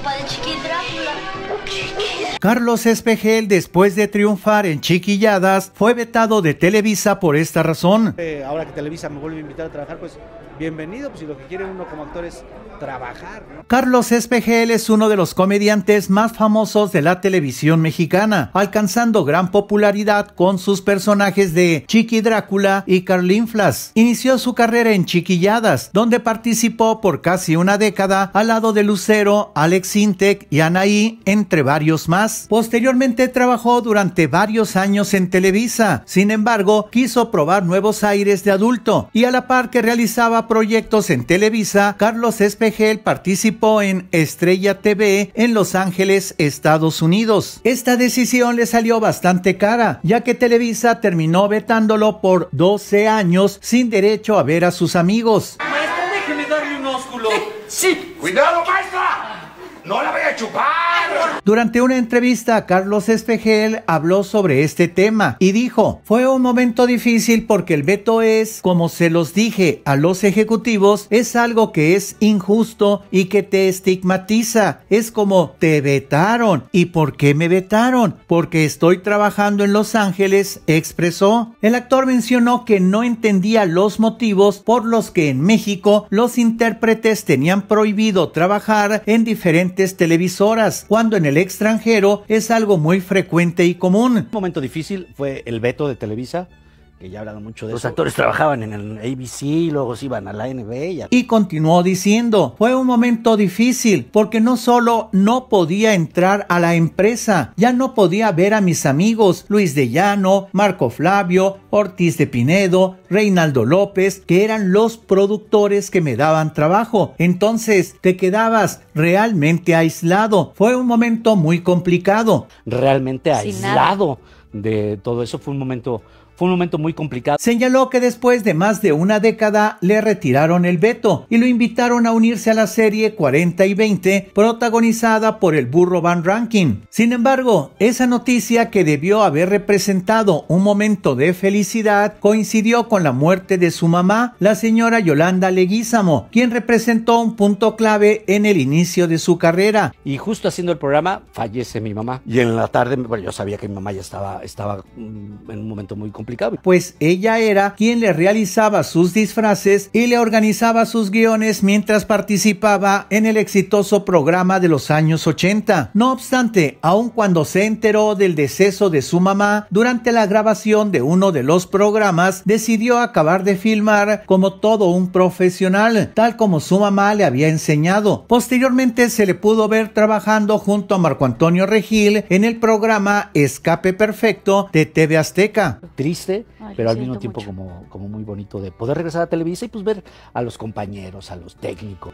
papá de Chiqui Drácula. Carlos Espejel, después de triunfar en Chiquilladas, fue vetado de Televisa por esta razón. Ahora que Televisa me vuelve a invitar a trabajar, pues bienvenido, pues si lo que quiere uno como actor es trabajar, ¿no? Carlos Espejel es uno de los comediantes más famosos de la televisión mexicana, alcanzando gran popularidad con sus personajes de Chiqui Drácula y Carlin Flas. Inició su carrera en Chiquilladas, donde participó por casi una década al lado de Lucero, Alex Sintek y Anaí, entre varios más. Posteriormente trabajó durante varios años en Televisa, sin embargo, quiso probar nuevos aires de adulto y a la par que realizaba proyectos en Televisa, Carlos Espejel participó en Estrella TV en Los Ángeles, Estados Unidos. Esta decisión le salió bastante cara, ya que Televisa terminó vetándolo por 12 años sin derecho a ver a sus amigos. Maestra, déjeme darle un ósculo. Sí. ¡Cuidado, maestra! ¡No la voy a chupar! Durante una entrevista, Carlos Espejel habló sobre este tema y dijo: fue un momento difícil porque el veto es, como se los dije a los ejecutivos, es algo que es injusto y que te estigmatiza. Es como, te vetaron. ¿Y por qué me vetaron? Porque estoy trabajando en Los Ángeles, expresó. El actor mencionó que no entendía los motivos por los que en México los intérpretes tenían prohibido trabajar en diferentes televisoras, cuando en el extranjero es algo muy frecuente y común. Un momento difícil fue el veto de Televisa, que ya hablaron mucho de eso. Los actores trabajaban en el ABC, luego se iban a la NBA. Y continuó diciendo, fue un momento difícil, porque no solo no podía entrar a la empresa, ya no podía ver a mis amigos, Luis de Llano, Marco Flavio, Ortiz de Pinedo, Reinaldo López, que eran los productores que me daban trabajo. Entonces, te quedabas realmente aislado. Fue un momento muy complicado. Realmente aislado de todo eso, fue un momento muy complicado. Señaló que después de más de una década le retiraron el veto y lo invitaron a unirse a la serie 40 y 20, protagonizada por el burro Van Rankin. Sin embargo, esa noticia, que debió haber representado un momento de felicidad, coincidió con la muerte de su mamá, la señora Yolanda Leguízamo, quien representó un punto clave en el inicio de su carrera. Y justo haciendo el programa fallece mi mamá. Y en la tarde, bueno, yo sabía que mi mamá ya estaba en un momento muy complicado, pues ella era quien le realizaba sus disfraces y le organizaba sus guiones mientras participaba en el exitoso programa de los años 80. No obstante, aun cuando se enteró del deceso de su mamá durante la grabación de uno de los programas, decidió acabar de filmar como todo un profesional, tal como su mamá le había enseñado. Posteriormente se le pudo ver trabajando junto a Marco Antonio Regil en el programa Escape Perfecto de TV Azteca. Triste, pero al mismo tiempo como muy bonito de poder regresar a Televisa y pues ver a los compañeros, a los técnicos.